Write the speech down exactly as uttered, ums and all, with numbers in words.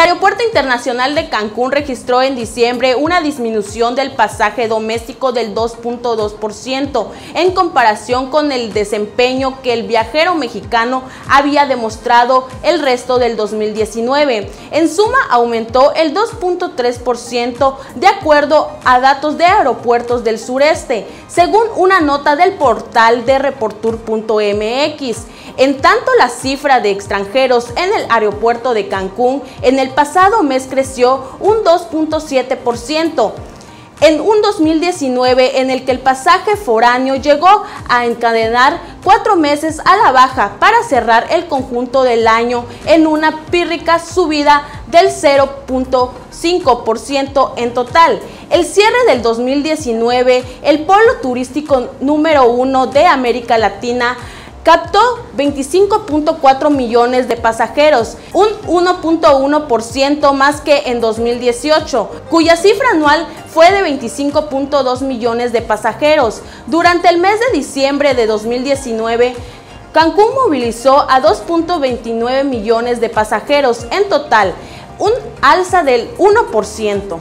Aeropuerto Internacional de Cancún registró en diciembre una disminución del pasaje doméstico del dos punto dos por ciento en comparación con el desempeño que el viajero mexicano había demostrado el resto del dos mil diecinueve. En suma, aumentó el dos punto tres por ciento de acuerdo a datos de aeropuertos del sureste, según una nota del portal de reportur punto m x. En tanto, la cifra de extranjeros en el aeropuerto de Cancún en el pasado mes creció un dos punto siete por ciento. En un dos mil diecinueve en el que el pasaje foráneo llegó a encadenar cuatro meses a la baja para cerrar el conjunto del año en una pírrica subida del cero punto cinco por ciento en total. El cierre del dos mil diecinueve, el polo turístico número uno de América Latina, captó veinticinco punto cuatro millones de pasajeros, un uno punto uno por ciento más que en dos mil dieciocho, cuya cifra anual fue de veinticinco punto dos millones de pasajeros. Durante el mes de diciembre de dos mil diecinueve, Cancún movilizó a dos punto veintinueve millones de pasajeros en total, un alza del uno por ciento.